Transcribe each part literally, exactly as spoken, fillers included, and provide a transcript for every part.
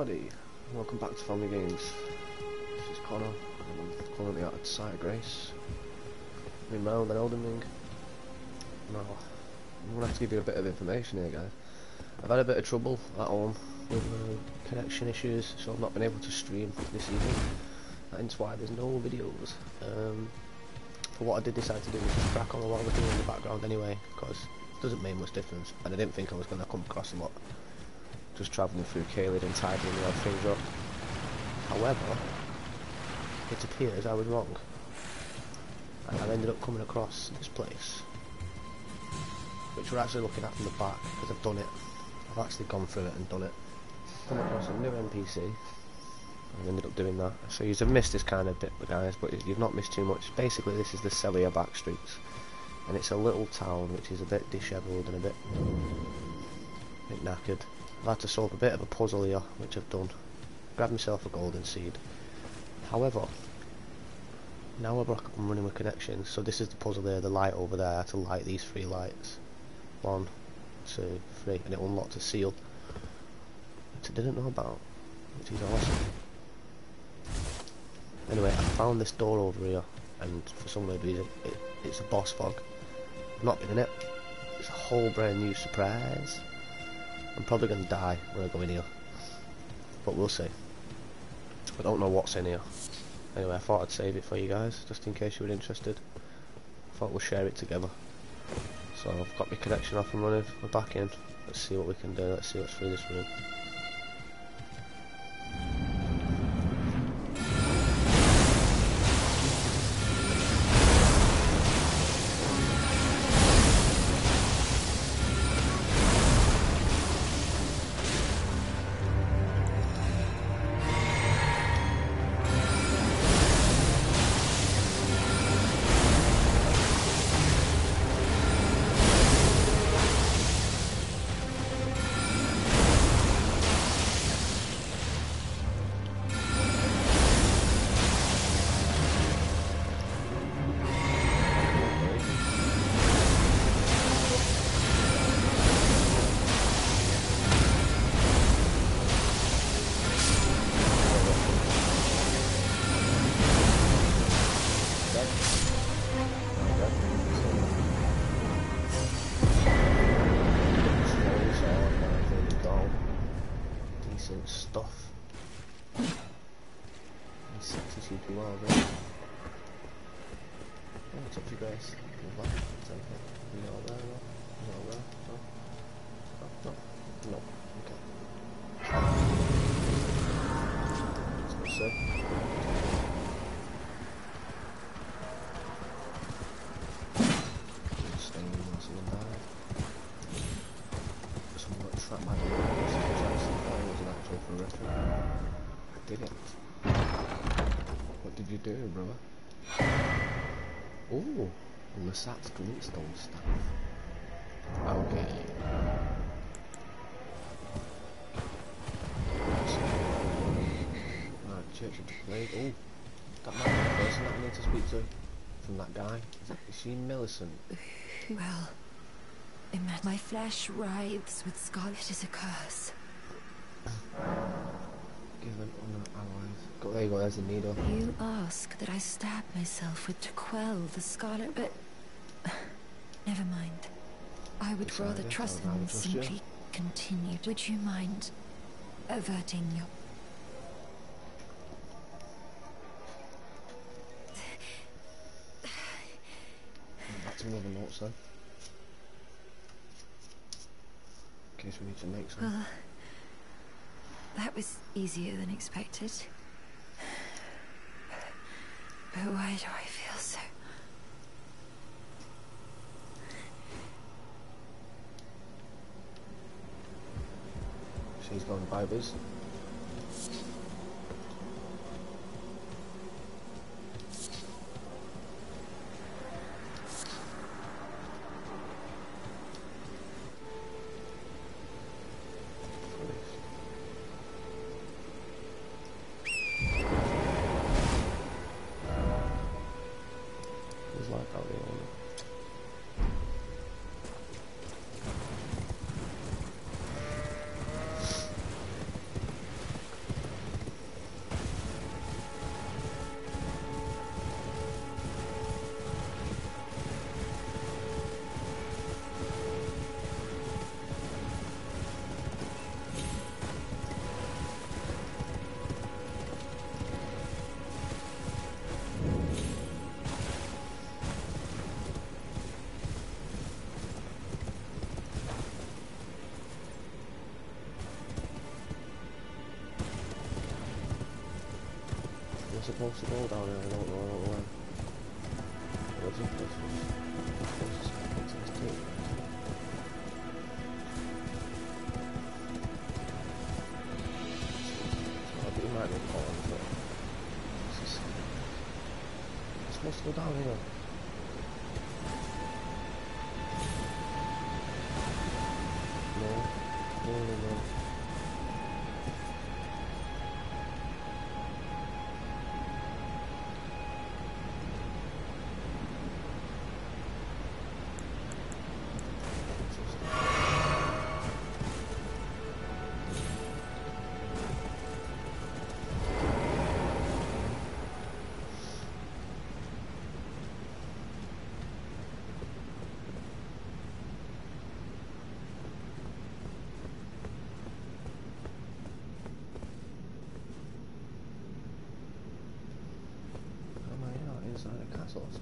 everybody, welcome back to Family Games. This is Connor, and I'm currently at Sight of Grace. I'm in my own Elden Ring. Now, I'm going to have to give you a bit of information here, guys. I've had a bit of trouble at home with uh, connection issues, so I've not been able to stream this evening. That's why there's no videos. Um, but what I did decide to do was just crack on what I was doing in the background anyway, because it doesn't make much difference, and I didn't think I was going to come across a lot. Just travelling through Caelid and tidying the odd things up. However, it appears I was wrong, and I ended up coming across this place, which we're actually looking at from the back because I've done it. I've actually gone through it and done it. Come across a new N P C. I've ended up doing that. So you've missed this kind of bit, guys, but you've not missed too much. Basically, this is the Sellia back streets, and it's a little town which is a bit dishevelled and a bit, a bit knackered. I've had to solve a bit of a puzzle here, which I've done. Grabbed myself a golden seed. However, now I'm running with connections, so this is the puzzle there, the light over there. I had to light these three lights. One, two, three, and it unlocked a seal, which I didn't know about, which is awesome. Anyway, I found this door over here, and for some weird reason, it, it's a boss fog. I've not been in it. It's a whole brand new surprise. I'm probably going to die when I go in here, but we'll see. I don't know what's in here. Anyway, I thought I'd save it for you guys, just in case you were interested. I thought we'll share it together. So I've got my connection off and running, we're back in. Let's see what we can do, let's see what's through this room. Brother. Oh, Millicent's glintstone staff. Okay. Ah, Church of the Plague. Oh, that might be the person that I need to speak to. From that guy. Is, it, is she Millicent? Well, imagine my flesh writhes with scarlet. It is a curse. Given on our allies. Go, there you go, there's the needle. You ask that I stab myself with to quell the scarlet, but never mind. I would Decided. rather trust them and simply you. continue. Would you mind averting your... That's another note, son. In case we need to make some. Well, that was easier than expected. But why do I feel so... She's gone vibers. supposed to go down there? I don't know, I don't know where. It was supposed to go down. It's supposed to go down here. No, no, no, no. Also.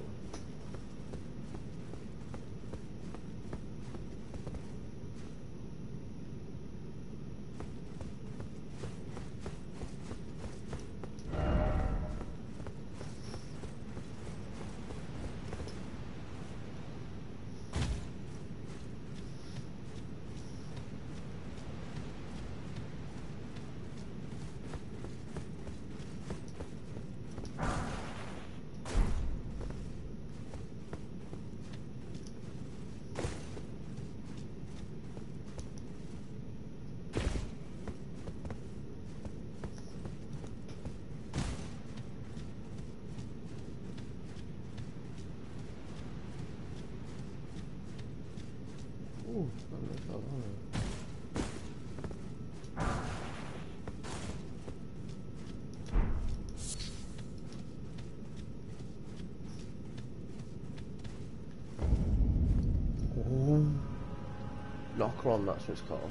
Locker on, that's what it's called.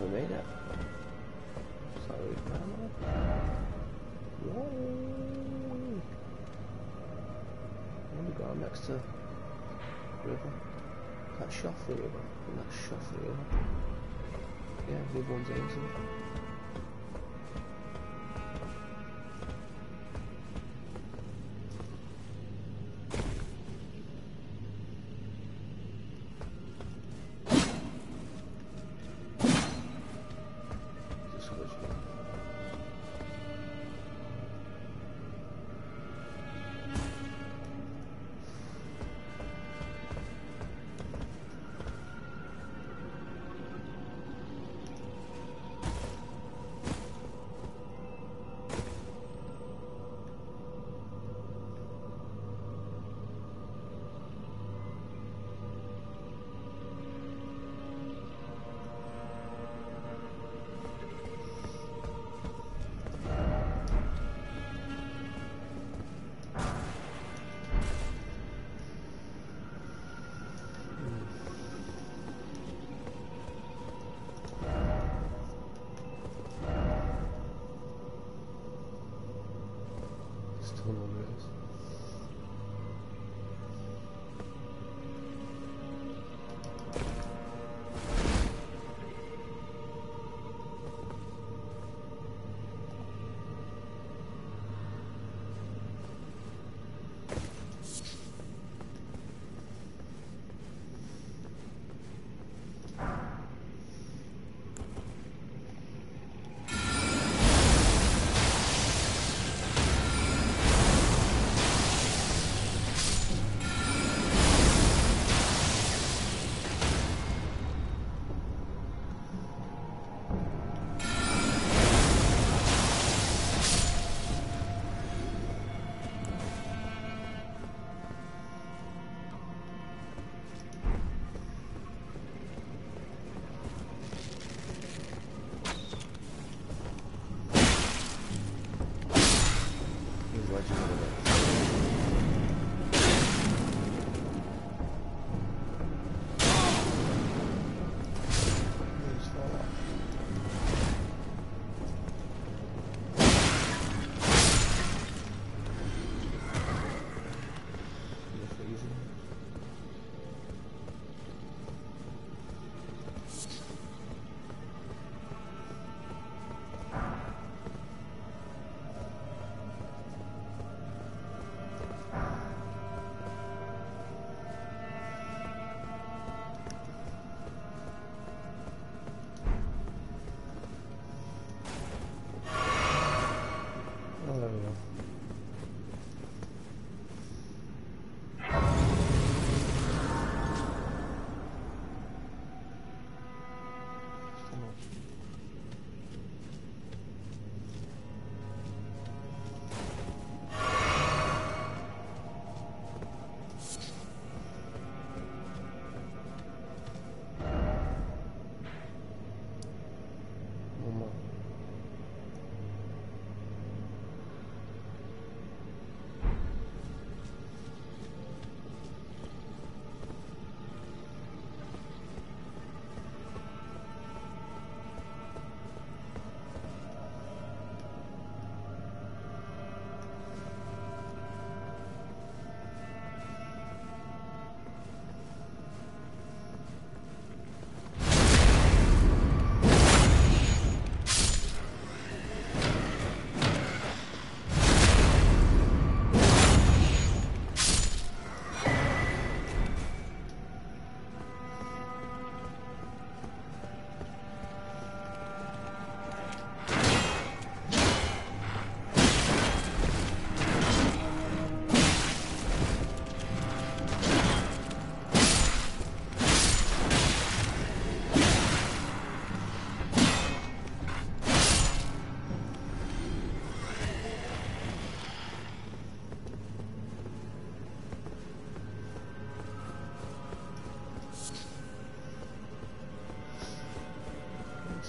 Oh, we made it. Sorry, whoa! What have we got next to river? That Shoffley river. And that Shoffley river. Yeah, big one's easy.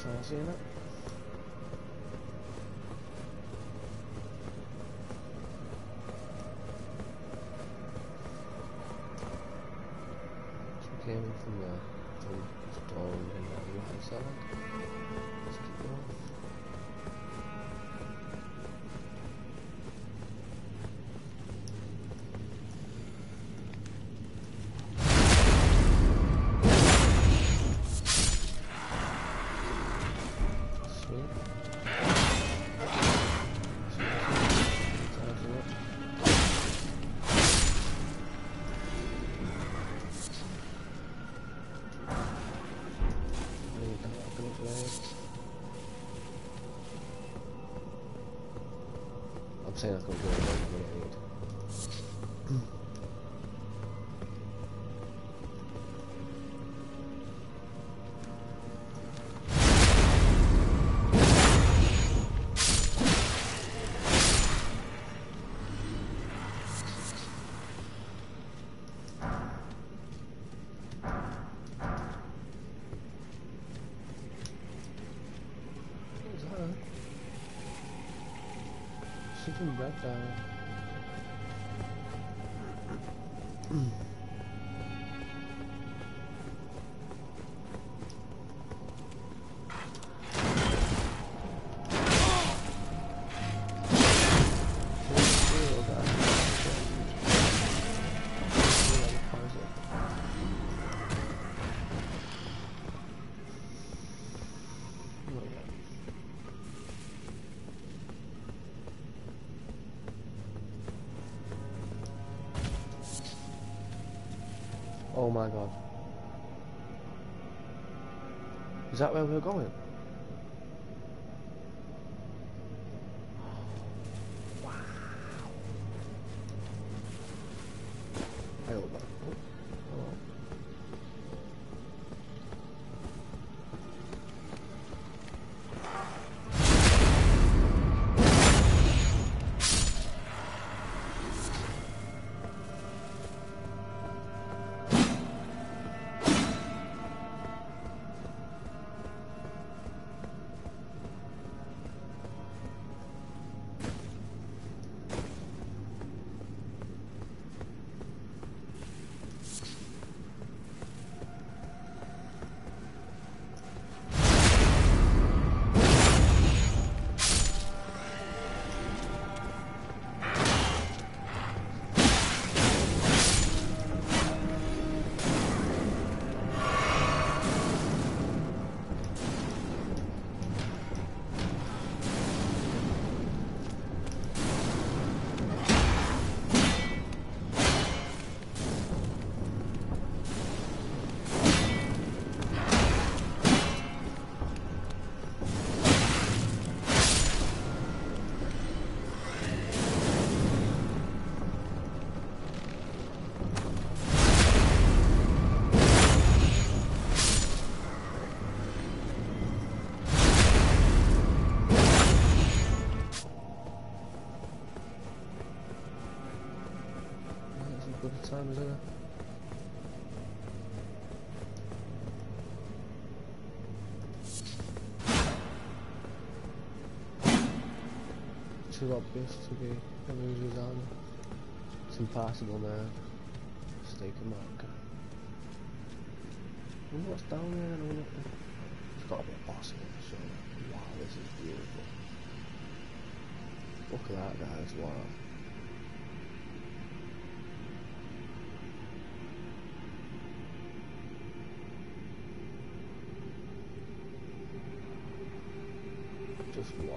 Someone seeing it? She came in from there, from the door in that room for a second. Let's keep going. I'm saying I can go away from it. That down. Oh my god. Is that where we're going? Wow. I hope that. Oh. Hello. time, isn't it? Too obvious to be a loser's army. It's impossible now. Stake a marker. I wonder what's down there. I don't know. It's got to be a boss here, so wow, this is beautiful. Look at that, guys. Wow. Just wow.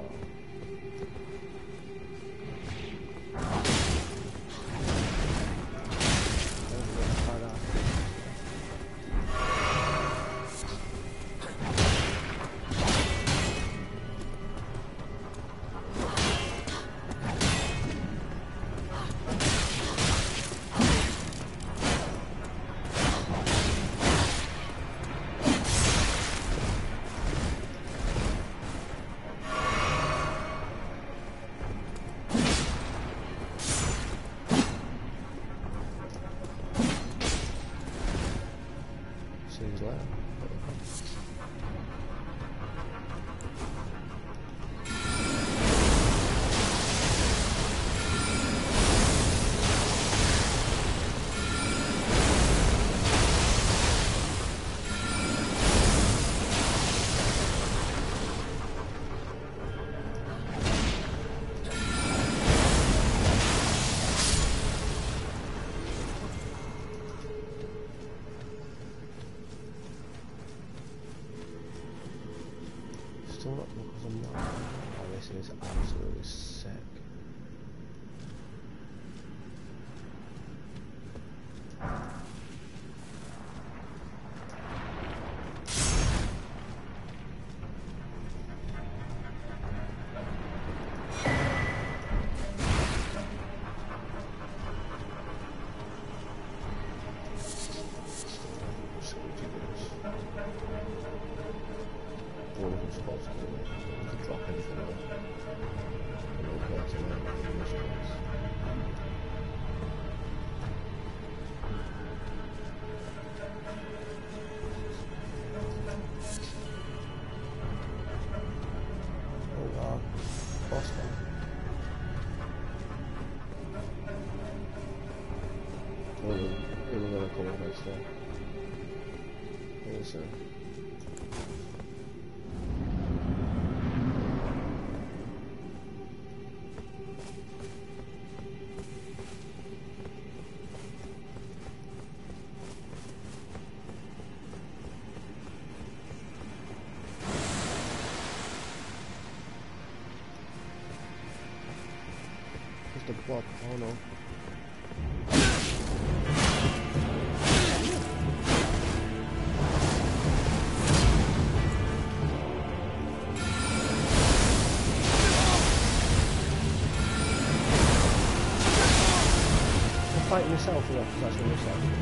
The blob, oh no. I'm fighting myself here, because that's what I'm saying.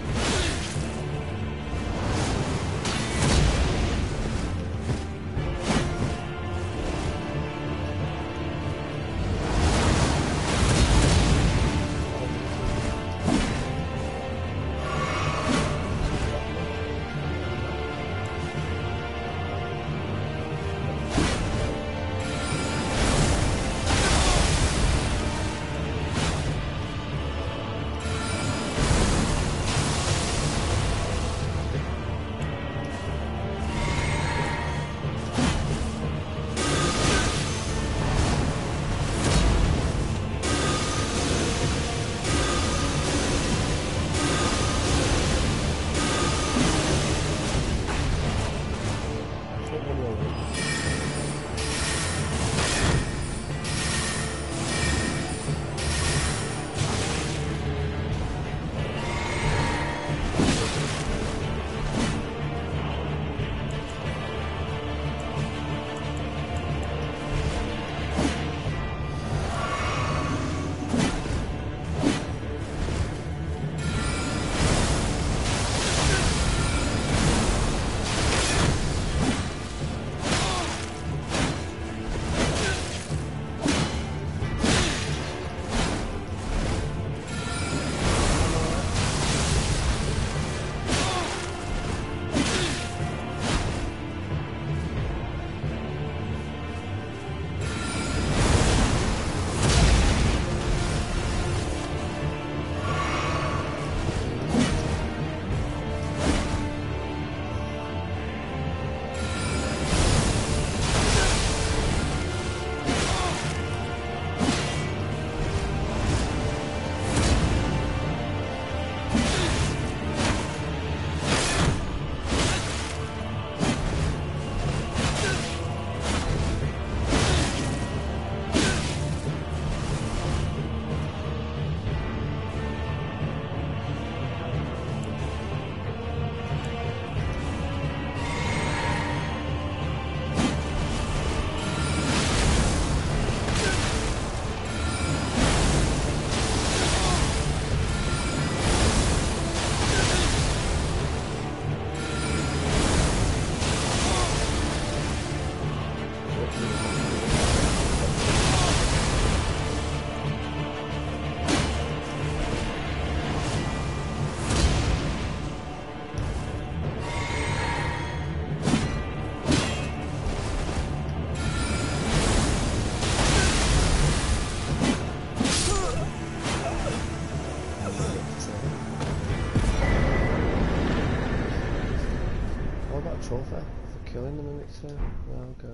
cover for killing the mimics there. Well, go.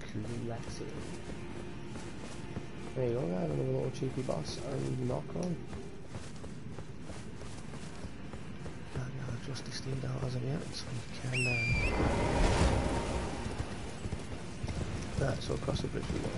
Collecting. There you go, guys, another little cheeky boss and knock on. And no justice deed out as of yet, so we can. Um... Right, so across the bridge we go.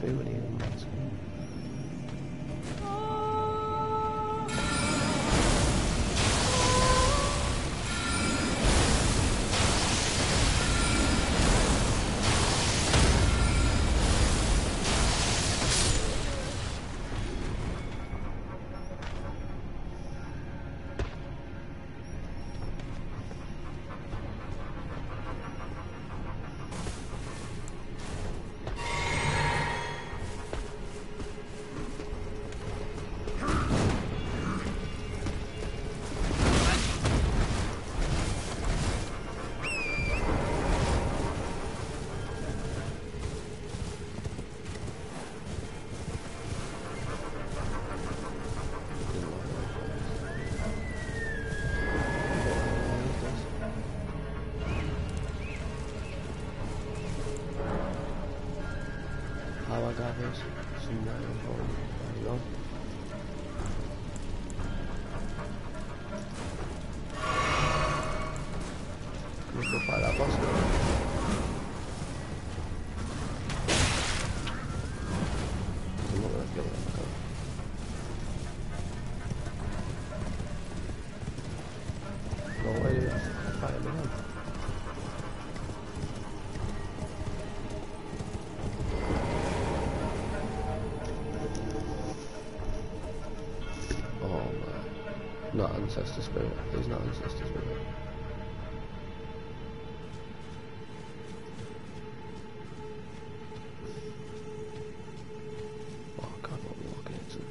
to do when he wants. Ancestor spirit. There's no ancestor spirit. Oh, I can't walk into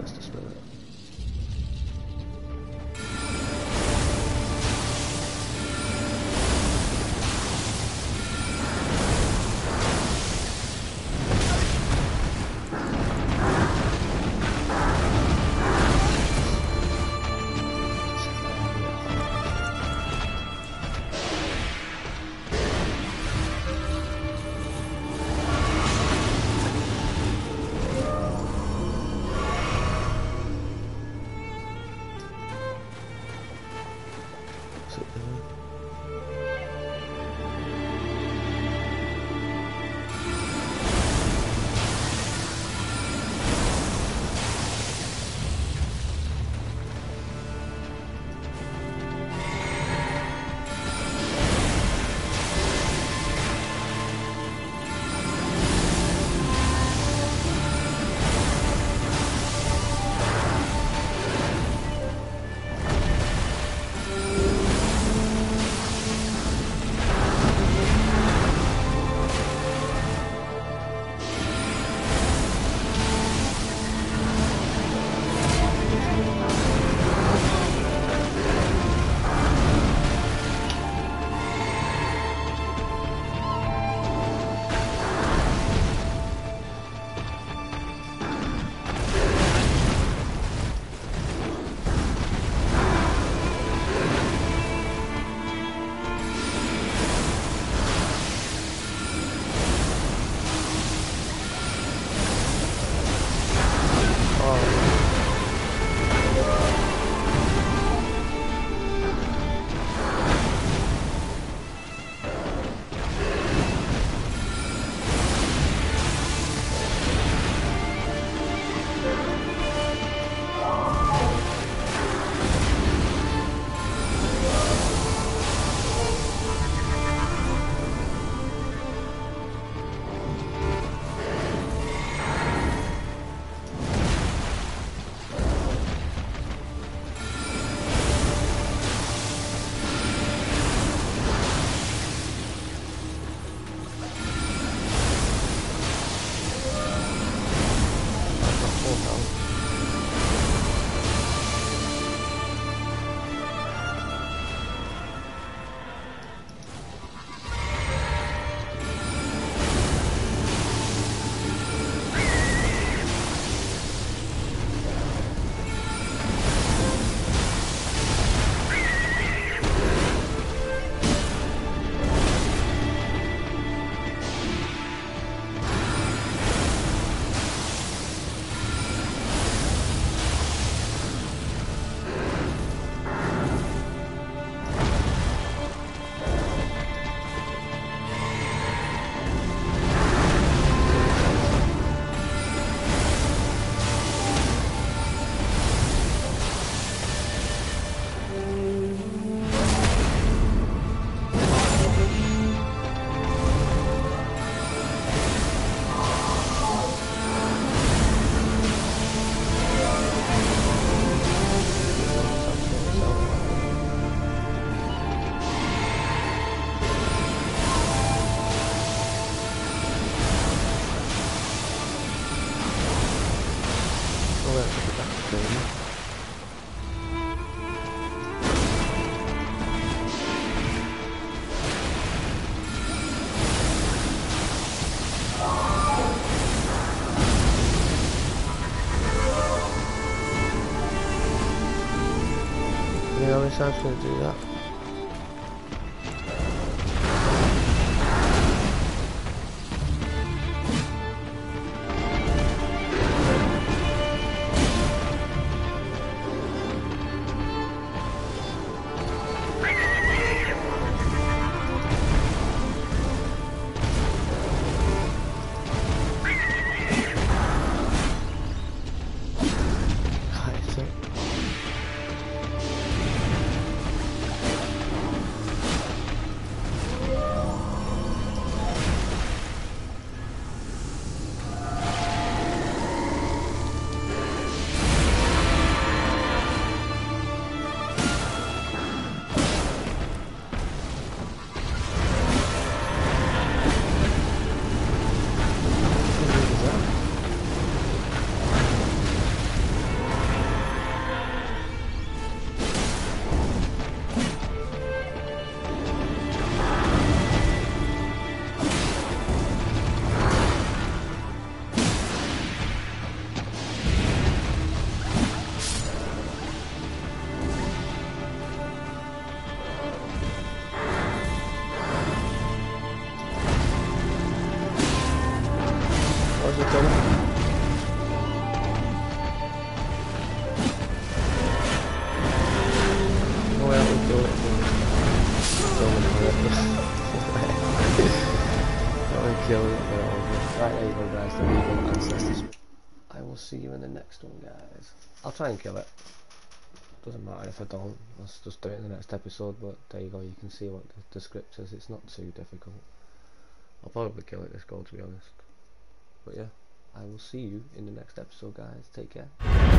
ancestor spirit. guess I was going to do that. See you in the next one, guys. I'll try and kill it. Doesn't matter if I don't. Let's just do it in the next episode. But there you go. You can see what the, the script says. It's not too difficult. I'll probably kill it this goal, to be honest. But yeah, I will see you in the next episode, guys. Take care.